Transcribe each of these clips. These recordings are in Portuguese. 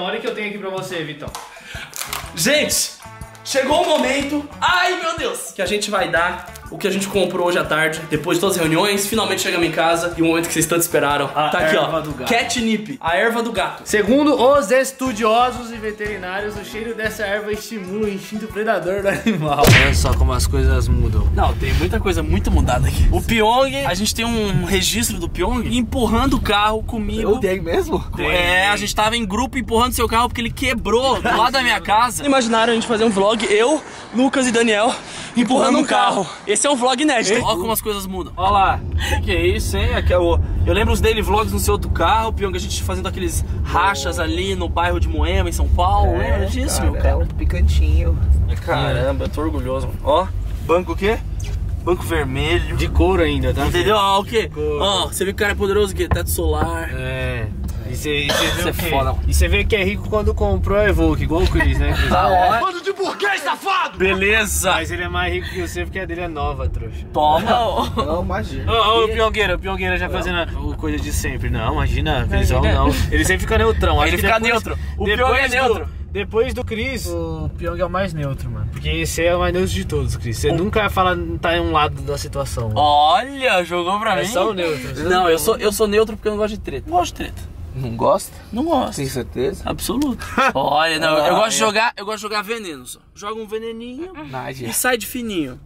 Olha o que eu tenho aqui pra você, Vitão. Gente, chegou o momento, ai meu Deus, que a gente vai dar o que a gente comprou hoje à tarde, depois de todas as reuniões, finalmente chegamos em casa e o momento que vocês tanto esperaram, tá aqui ó, Catnip, a erva do gato. Segundo os estudiosos e veterinários, o cheiro dessa erva estimula o instinto predador do animal. Olha só como as coisas mudam. Não, tem muita coisa muito mudada aqui. O Pyong, a gente tem um registro do Pyong empurrando o carro comigo. Eu tenho mesmo? É, a gente tava em grupo empurrando seu carro porque ele quebrou do lado da minha casa. Imaginaram a gente fazer um vlog, eu, Lucas e Daniel empurrando um carro. Esse é um vlog inédito. Olha como as coisas mudam. Olha lá. Que é isso, hein? Aqui é o... Eu lembro os daily vlogs no seu outro carro, Pyong, a gente fazendo aqueles rachas ali no bairro de Moema, em São Paulo. Lembra disso, cara, meu carro? É um picantinho. Caramba, eu tô orgulhoso. Ó, banco o quê? Banco vermelho. De couro ainda, tá? Entendeu? Ó, o quê? Ó, você viu que o cara é poderoso, o quê? Teto solar. É... E você é foda. E você vê que é rico quando comprou a Evoque, igual o Chris, né? Da hora. Bando de burguês, safado! Beleza! Mas ele é mais rico que você porque a dele é nova, trouxa. Toma! Não, imagina. Ô, o Pyongueira já fazendo coisa de sempre. Não, imagina, visão não. Ele sempre fica neutrão. Ele fica neutro. O Pyong é neutro. Depois do Chris, o Pyong é o mais neutro, mano. Porque você é o mais neutro de todos, Chris. Você nunca vai falar, tá em um lado da situação. Olha, jogou pra mim. É só o neutro. Não, eu sou neutro porque eu não gosto de treta. Não gosto de treta. Não gosta? Não gosta. Tem certeza? Absoluto. Olha, não, eu gosto de jogar, eu gosto de jogar veneno só. Joga um veneninho e sai de fininho.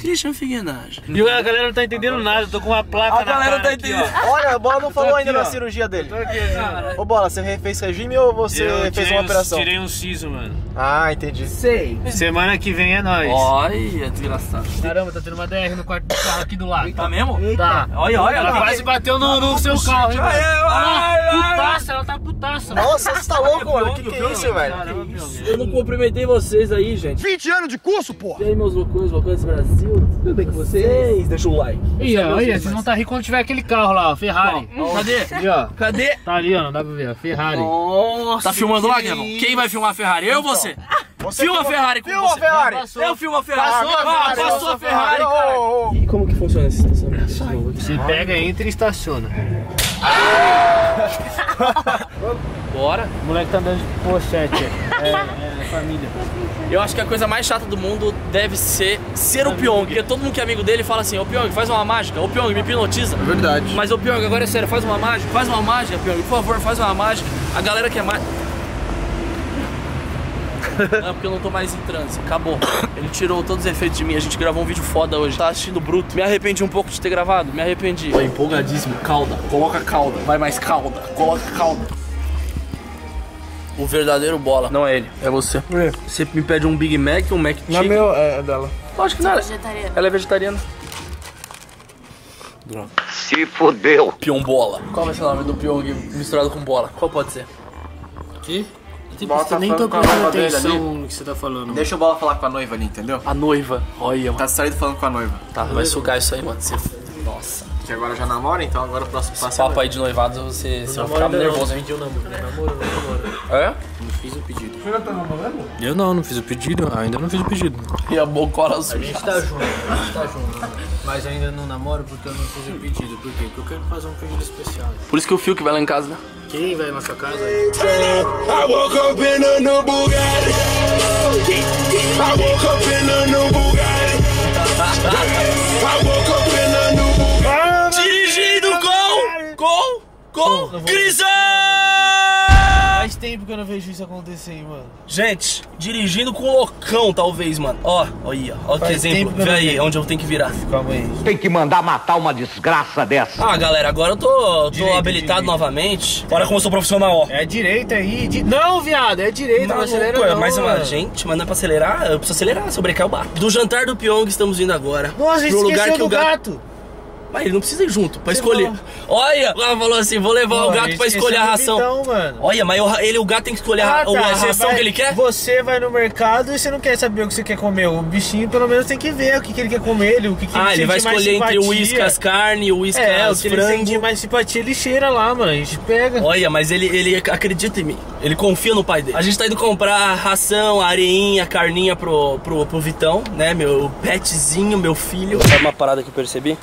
Christian Figueiredo. E a galera não tá entendendo nada, eu tô com uma placa na cara. A galera não tá entendendo. Aqui, olha, a Bola não falou ainda da cirurgia dele. Eu tô aqui, cara. Ô Bola, você fez regime ou você fez uma operação? Eu tirei um siso, mano. Ah, entendi. Sei. Semana que vem é nóis. Olha, desgraçado. Caramba, tá tendo uma DR no quarto do carro aqui do lado. Tá mesmo? Tá. Olha, olha. Ela quase bateu no seu carro, hein? Putaça, ela tá putaça. Nossa, você tá louco, mano. Que é isso, velho? Eu não cumprimentei vocês aí, gente. 20 anos de curso, porra! E aí, meus loucões do Brasil, tudo bem com vocês? Deixa o like. E aí, vocês vão estar ricos quando tiver aquele carro lá, ó, Ferrari. Não. Cadê? E, ó. Cadê? Tá ali, ó, não dá pra ver, ó, Ferrari. Nossa, tá filmando lá, Guilherme? Quem vai filmar a Ferrari? Eu ou você? Você filma a Ferrari com você. Ferrari. Eu filmo a Ferrari. Passou a Ferrari, cara. E como que funciona esse estacionamento? Você pega, entra e estaciona. Bora. O moleque tá andando de pochete. É família. Eu acho que a coisa mais chata do mundo deve ser o Pyong. Porque todo mundo que é amigo dele fala assim: ô Pyong, faz uma mágica. Ô Pyong, me hipnotiza. É verdade. Mas ô Pyong, agora é sério, faz uma mágica. Faz uma mágica, Pyong. Por favor, faz uma mágica. A galera que é mágica. Não, porque eu não tô mais em transe, acabou. Ele tirou todos os efeitos de mim, a gente gravou um vídeo foda hoje. Tá assistindo bruto, me arrependi um pouco de ter gravado. Me arrependi. Tô empolgadíssimo, calda, coloca calda. Vai mais calda, coloca calda. O verdadeiro Bola, não é ele, é você. Você me pede um Big Mac ou um Mac Chicken? Não é meu, é dela. Acho que não, ela é vegetariana. Droga. Se fodeu. Pyong Bola. Qual vai ser o nome do Pyong misturado com Bola? Qual pode ser? Que? Tipo, você nem tá prestando atenção no que você tá falando. Deixa o Bola falar com a noiva ali, entendeu? A noiva, olha, mano. Tá saindo falando com a noiva. Tá, vai sugar isso aí, mano. Você... Nossa. Que agora já namora, então agora o próximo passo. Esse papo aí de noivado, você vai ficar nervoso, hein? Eu namoro. É? Não fiz o pedido. Você já tá namorando? Eu não fiz o pedido. Ainda não fiz o pedido. E a bocola suja. A gente tá junto. Mas ainda não namoro porque eu não fiz o pedido. Por quê? Porque eu quero fazer um pedido especial. Por isso que o Fio que vai lá em casa, né? Quem vai na sua casa? Dirigindo com Crisão! Faz tempo que eu não vejo isso acontecer, hein, mano. Gente, dirigindo com loucão, talvez, mano. Ó, olha, ó que exemplo. Vê aí, onde eu tenho que virar. Calma aí. Tem que mandar matar uma desgraça dessa. Ah, galera, agora eu tô habilitado novamente. Olha como eu sou profissional, ó. É direita aí. Não, viado, é direita, não acelera não. Mas, mano, gente, mas não é pra acelerar, eu preciso acelerar, se eu brecar eu bato. Do jantar do Pyong estamos indo agora. Nossa, gente, esqueceu do gato. Mas ele não precisa ir junto pra escolher. Olha, ela falou assim: vou levar o gato pra escolher a ração. Então, mano. Olha, mas o gato tem que escolher a ração que ele quer? Você vai no mercado e você não quer saber o que você quer comer. O bichinho pelo menos tem que ver o que ele quer comer. Ele vai escolher entre o uísque, as carnes, o uísque, as frangos. Ele sente mais simpatia, ele cheira lá, mano. A gente pega. Olha, mas ele acredita em mim. Ele confia no pai dele. A gente tá indo comprar ração, areinha, carninha pro Vitão, né? Meu petzinho, meu filho. Sabe uma parada que eu percebi?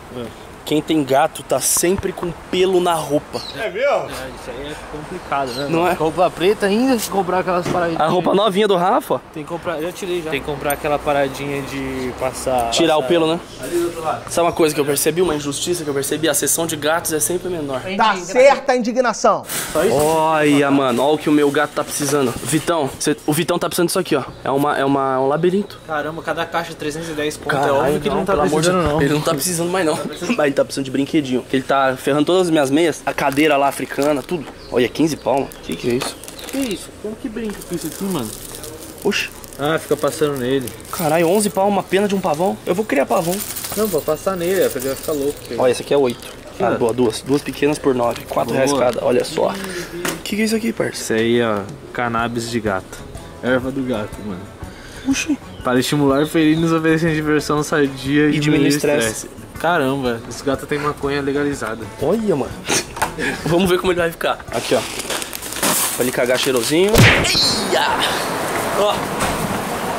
Quem tem gato tá sempre com pelo na roupa. É mesmo? É, isso aí é complicado, né? Não é? Roupa preta ainda, tem que comprar aquelas paradinhas. A roupa novinha do Rafa? Tem que comprar, já tirei já. Tem que comprar aquela paradinha de passar... Tirar o pelo, né? Ali do outro lado. Sabe uma coisa que eu percebi? Uma injustiça que eu percebi? A seção de gatos é sempre menor. Tá certa a indignação. Só isso? Olha, mano, olha o que o meu gato tá precisando. Vitão, o Vitão tá precisando disso aqui, ó. É um labirinto. Caramba, cada caixa 310 pontos. É óbvio que ele não tá precisando, não. Ele não tá precisando mais, não. Mas tá precisando de brinquedinho. Ele tá ferrando todas as minhas meias, a cadeira lá africana, tudo. Olha, 15 pau, mano. Que é isso? Que isso? Como que brinca com isso aqui, mano? Oxe. Ah, fica passando nele. Caralho, 11 pau, uma pena de um pavão. Eu vou criar pavão. Não, vou passar nele, a pessoa vai ficar louca. Olha, essa aqui é 8. Ah, boa, duas pequenas por 9, 4 reais cada, olha só. Que é isso aqui, parça? Isso aí, ó, cannabis de gato. Erva do gato, mano. Oxi. Para estimular felinos, oferecendo diversão sadia e diminuir o estresse. Caramba, esse gato tem maconha legalizada. Olha, mano. Vamos ver como ele vai ficar. Aqui, ó. Pra ele cagar cheirosinho. Eia! Ó.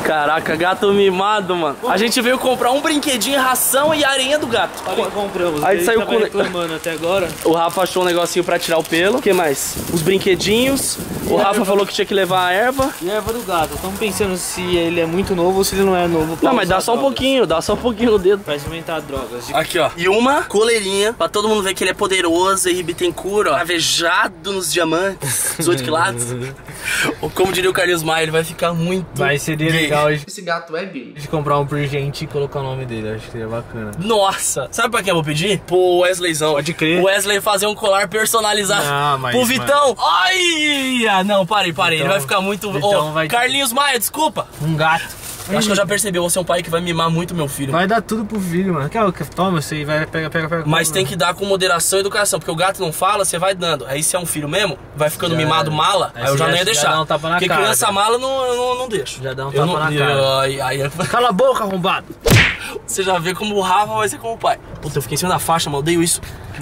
Caraca, gato mimado, mano. A gente veio comprar um brinquedinho, ração e areia do gato. Olha que compramos. Aí saiu com... reclamando até agora. O Rafa achou um negocinho pra tirar o pelo. O que mais? Os brinquedinhos. O Rafa falou que tinha que levar a erva. E a erva do gato. Estamos pensando se ele é muito novo ou se ele não é novo. Não, mas dá só drogas. Um pouquinho. Dá só um pouquinho no dedo. Pra experimentar drogas. Aqui, ó. E uma coleirinha pra todo mundo ver que ele é poderoso e Bittencourt, ó. Cravejado nos diamantes. 18 quilates. Como diria o Carlinhos Maia, ele vai ficar muito... Vai ser dele. Esse gato é gay. De comprar um purgente e colocar o nome dele, acho que seria bacana. Nossa, sabe pra quem eu vou pedir? Pro Wesleyzão. Pode crer. O Wesley fazer um colar personalizado. Ah, mas... Pro Vitão. Mas... Ai, não, parei. Ele vai ficar muito... Oh, vai... Carlinhos Maia, desculpa. Um gato. Acho que eu já percebi, eu vou ser um pai que vai mimar muito meu filho. Vai dar tudo pro filho, mano. Toma, você vai, pega. Mas tem que dar com moderação e educação, porque o gato não fala, você vai dando. Aí se é um filho mesmo, vai ficando mimado, mala, aí eu já não ia deixar. Já dá um tapa na porque cara, criança mala não deixo. Já dá um tapa na cara. Cala a boca, arrombado. Você já vê como o Rafa vai ser como o pai. Puta, eu fiquei em cima da faixa, mano, odeio isso.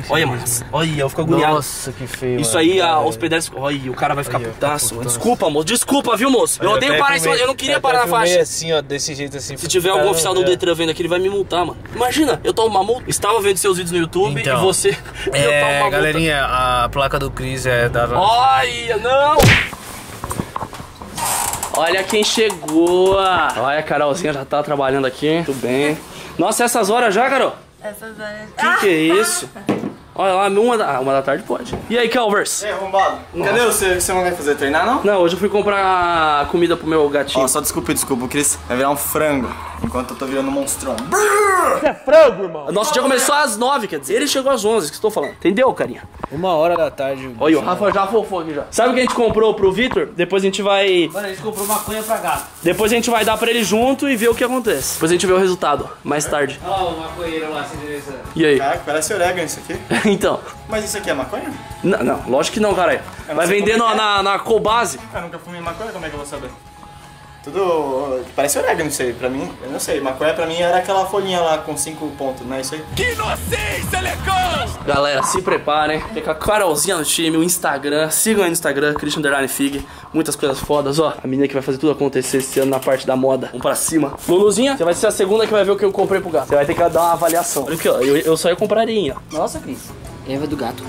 Olha, mano. Olha, eu fico agoniado. Nossa, que feio. Isso aí, os pedestres. Olha, o cara vai ficar putaço. Desculpa, moço. Desculpa, viu, moço? Eu odeio parar em cima. Eu não queria parar na faixa. Assim, ó, desse jeito assim. Se tiver algum oficial do Detran vendo aqui, ele vai me multar, mano. Imagina, eu tomo uma multa. Estava vendo seus vídeos no YouTube e você. É, galerinha, a placa do Cris é da. Olha, não! Olha quem chegou. Olha, a Carolzinha já tá trabalhando aqui. Muito bem. Nossa, essas horas já, Carol? Essas horas já. Que é isso? Olha lá, uma da tarde pode. E aí, Calvers? E aí, arrombado? Cadê você? Você não vai fazer treinar, não? Não, hoje eu fui comprar comida pro meu gatinho. Ó, só desculpa, o Cris vai virar um frango, enquanto eu tô virando um monstrão. Você é frango, irmão? Nosso dia começou às 9, quer dizer, ele chegou às 11, que estou falando. Entendeu, carinha? 1h da tarde. Olha, o Rafa já fofou aqui já. Sabe o que a gente comprou pro Victor? Depois a gente vai... Mano, a gente comprou maconha pra gato. Depois a gente vai dar pra ele junto e ver o que acontece. Depois a gente vê o resultado, mais tarde. Olha lá o maconheiro lá, se endereçando. E aí? Caraca, parece orégano isso aqui. Então. Mas isso aqui é maconha? Não, lógico que não, caralho. Vai vender na Cobase. Eu nunca fumei maconha, como é que eu vou saber? Tudo... Parece orégano isso aí, pra mim. Eu não sei, maconha pra mim era aquela folhinha lá com 5 pontos, né? Isso aí. Que inocência, Lecão! Galera, se preparem. Fica a Carolzinha no time, o Instagram. Sigam aí no Instagram, Christian_Fig. Muitas coisas fodas, ó. A menina que vai fazer tudo acontecer esse ano na parte da moda. Vamos pra cima. Luluzinha, você vai ser a segunda que vai ver o que eu comprei pro gato. Você vai ter que dar uma avaliação. Olha aqui, ó. Eu só ia comprar arinha. Nossa, Cris. Erva do gato.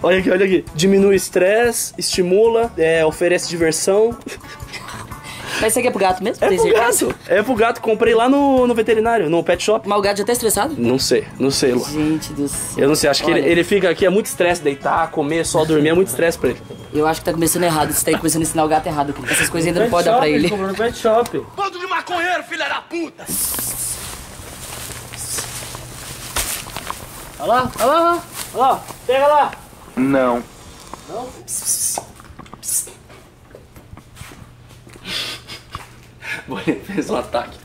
Olha aqui. Diminui o estresse, estimula, oferece diversão. Mas isso aqui é pro gato mesmo? É pro gato, comprei lá no veterinário, no pet shop. Mas o gato já tá estressado? Não sei, Lu. Gente do céu. Eu não sei, acho que ele fica aqui, é muito estresse, deitar, comer, só dormir, é muito estresse pra ele. Eu acho que tá começando errado, você tá começando a ensinar o gato errado, porque essas coisas ainda não pode dar pra ele. Comprou no pet shop. Bando de maconheiro, filha da puta! Olha lá, pega lá! Não? Psst. Bom, ele fez um ataque.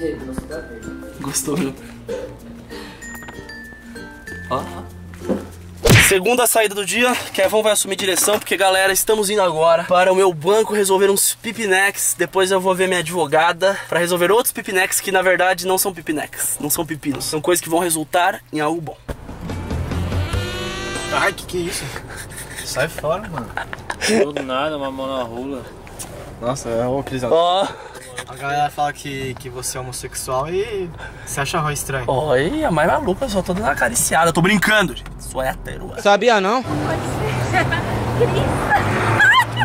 Ele gostou da dele. Gostou, viu? Ó. Segunda saída do dia, Kevin vai assumir direção, porque galera, estamos indo agora para o meu banco resolver uns pipinecs. Depois eu vou ver minha advogada para resolver outros pipinecs que na verdade não são pipinecs, não são pepinos, são coisas que vão resultar em algo bom. Ai, que é isso? Sai fora, mano. Do nada, uma mão na rola. Nossa, é o Crisão. Ó. A galera fala que você é homossexual e você acha ruim, estranho. Oi, a mais maluca, eu só tô dando uma acariciada. Eu tô brincando, gente. Sou hétero. Sabia, não? Pode ser.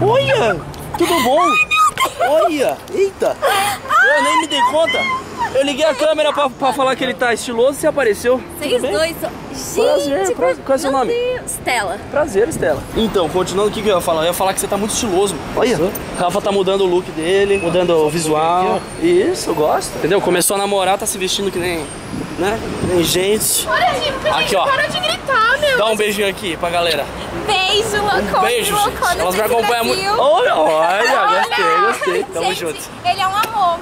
Olha, tudo bom? Olha, eita. Eu nem me dei conta. Eu liguei a câmera pra falar que ele tá estiloso e você apareceu. Vocês dois são... Gente, qual é seu nome? Stella. Prazer, Stella. Então, continuando o que eu ia falar? Eu ia falar que você tá muito estiloso. Olha, Rafa tá mudando o look dele, mudando o visual. Isso, eu gosto. Entendeu? Começou a namorar, tá se vestindo que nem... Né? Que nem gente. Olha, gente, para de gritar, meu. Dá um beijinho aqui pra galera. Beijo, Locona. Um beijo, gente. Elas me acompanham muito. Olha, gostei. Tamo gente, junto. Ele é um amor.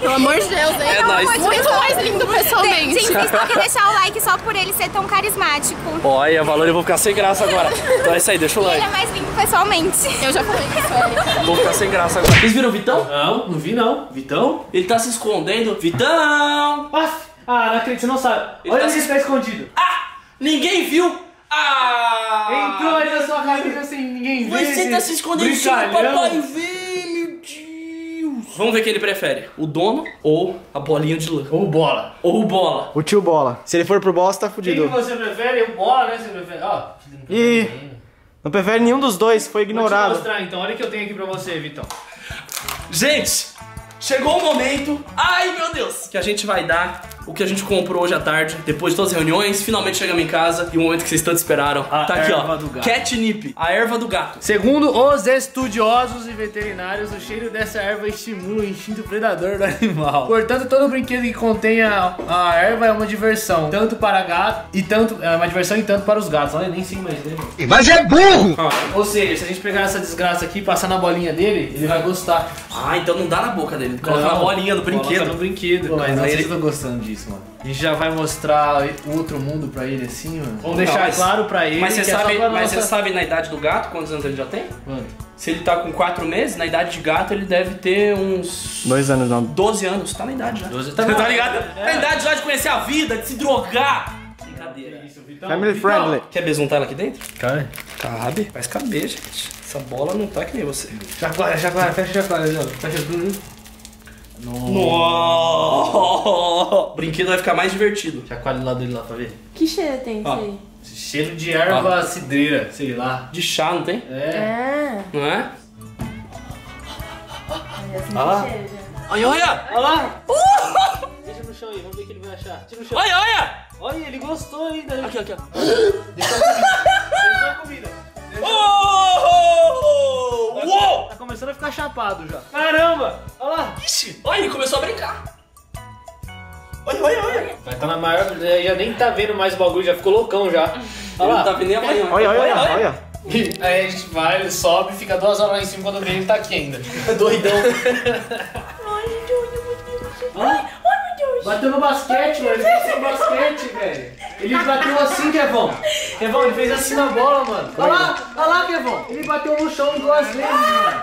Pelo amor de Deus, hein? É nóis. Muito mais lindo pessoalmente. Gente, vocês têm que deixar o like só por ele ser tão carismático. Olha, valor, eu vou ficar sem graça agora. Então é isso aí, deixa o like. Ele é mais lindo pessoalmente. Eu já falei isso aí. Vou ficar sem graça agora. Vocês viram o Vitão? Não, não vi não. Vitão? Ele tá se escondendo. Vitão! Ah, não acredito, você não sabe. Olha onde ele tá escondido. Ah! Ninguém viu! Ah! Entrou ali na sua cabeça sem ninguém ver. Você tá se escondendo sem o papai ver. Vamos ver quem ele prefere, o dono ou a bolinha de lã. Ou bola. Ou bola. O tio bola. Se ele for pro bola, você tá fudido. Quem que você prefere? O bola, né? Você prefere... Ó, não prefere nenhum dos dois, foi ignorado. Vou te mostrar então, olha o que eu tenho aqui pra você, Vitão. Gente, chegou o momento, ai meu Deus, que a gente vai dar o que a gente comprou hoje à tarde, depois de todas as reuniões, finalmente chegamos em casa e o momento que vocês tanto esperaram. Tá aqui, ó. Catnip, a erva do gato. Segundo os estudiosos e veterinários, o cheiro dessa erva estimula o instinto predador do animal. Portanto, todo brinquedo que contém a erva é uma diversão, tanto para gato e tanto. É uma diversão e tanto para os gatos. Olha, nem sei mais dele. Mas é burro! Ou seja, se a gente pegar essa desgraça aqui e passar na bolinha dele, ele vai gostar. Ah, então não dá na boca dele. Coloca na bolinha do brinquedo. Coloca no brinquedo. Pô, mas não sei se tô gostando disso. Mano. E já vai mostrar o outro mundo pra ele assim, mano. Vamos deixar claro pra ele. Mas você sabe, na idade do gato, quantos anos ele já tem? Mano. Se ele tá com 4 meses, na idade de gato ele deve ter uns... 2 anos não. 12 anos, tá na idade já. 12 anos. Tá ligado? É. Tá na idade já de conhecer a vida, de se drogar. Brincadeira. Isso, Vitão. Family friendly. Quer besuntar ela aqui dentro? Cabe. Cabe, faz caber, gente. Essa bola não tá que nem você. Chacoalha, fecha tudo. Nossa. Brinquedo vai ficar mais divertido. Chacoalha do lado dele lá pra ver. Que cheiro tem isso aí? Cheiro de erva cidreira, sei lá. De chá, não tem? É. Não é? Olha lá. Olha lá. Deixa no chão aí, vamos ver o que ele vai achar. Tira no chão. Olha, ele gostou ainda. Aqui. Deixa a comida. Uou! Tá começando a ficar chapado já. Caramba! Olha lá! Ixi! Olha, ele começou a brincar! Olha! Vai tá na maior... Já nem tá vendo mais o bagulho, já ficou loucão já. Olha lá! Não tá vendo nem a manhã. Olha! Aí a gente vai, ele sobe e fica 2 horas lá em cima quando vem ele tá aqui ainda. Doidão! Bateu no basquete, mano. Ele bateu no basquete, velho. Ele bateu assim, Kevão. Kevão, ele fez assim na bola, mano. Olha lá, Kevão. Ele bateu no chão 2 vezes, mano.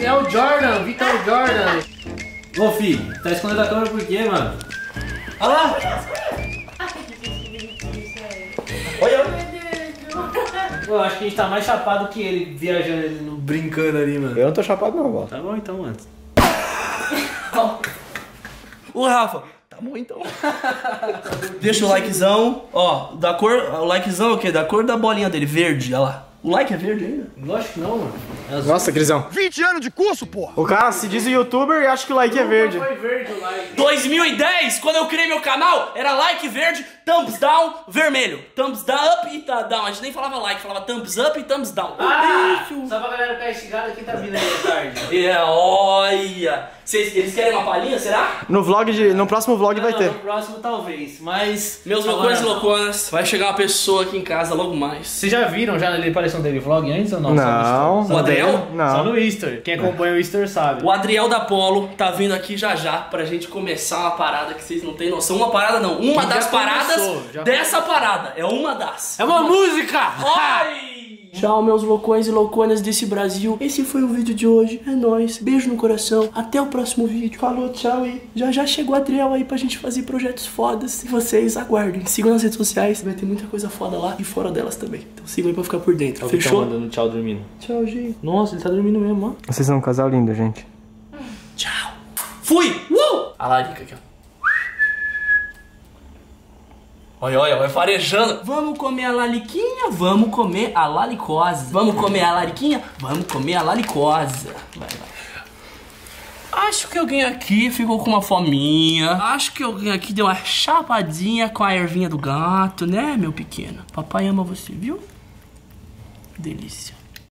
É o Jordan, Victor Jordan. Ô, filho, tá escondendo a câmera por quê, mano? Olha lá. Olha. Pô, acho que a gente tá mais chapado que ele viajando, brincando ali, mano. Eu não tô chapado não, mano. Tá bom então, mano. O Rafa, tá bom então. Deixa o likezão, ó, da cor, o likezão é o quê? Da cor da bolinha dele, verde, olha lá. O like é verde ainda? Lógico que não, mano. Nossa, Crisão. 20 anos de curso, porra! O cara se diz youtuber e acha que o like é verde. Foi verde o like. 2010, quando eu criei meu canal, era like verde, thumbs down, vermelho. Thumbs up e down. A gente nem falava like, falava thumbs up e thumbs down. Ah! Só pra galera ficar instigada, quem tá vindo aí à tarde? Olha! Eles querem uma palhinha, será? No próximo vlog vai ter. No próximo talvez, mas... Meus loucões e louconas, vai chegar uma pessoa aqui em casa logo mais. Vocês já viram, já ele apareceu no vlog antes ou não? Não. O Adriel? Não. Só no Easter. Quem acompanha o Easter sabe. O Adriel da Polo tá vindo aqui já pra gente começar uma parada que vocês não tem noção. Uma parada não, uma das paradas dessa parada. É uma das. É uma música! Oi! Tchau, meus loucões e louconas desse Brasil. Esse foi o vídeo de hoje. É nóis. Beijo no coração. Até o próximo vídeo. Falou, tchau e já chegou a Adriel aí pra gente fazer projetos fodas. E vocês aguardem. Sigam nas redes sociais. Vai ter muita coisa foda lá e fora delas também. Então sigam aí pra ficar por dentro. Fechou? Mandando tchau dormindo. Tchau, gente. Nossa, ele tá dormindo mesmo, ó. Vocês são um casal lindo, gente. Tchau. Fui! A larica aqui, ó. Olha, olha, vai farejando. Vamos comer a laliquinha, vamos comer a lalicosa. Vamos comer a lariquinha, vamos comer a lalicosa. Vai, vai. Acho que alguém aqui ficou com uma fominha. Acho que alguém aqui deu uma chapadinha com a ervinha do gato, né, meu pequeno? Papai ama você, viu? Delícia.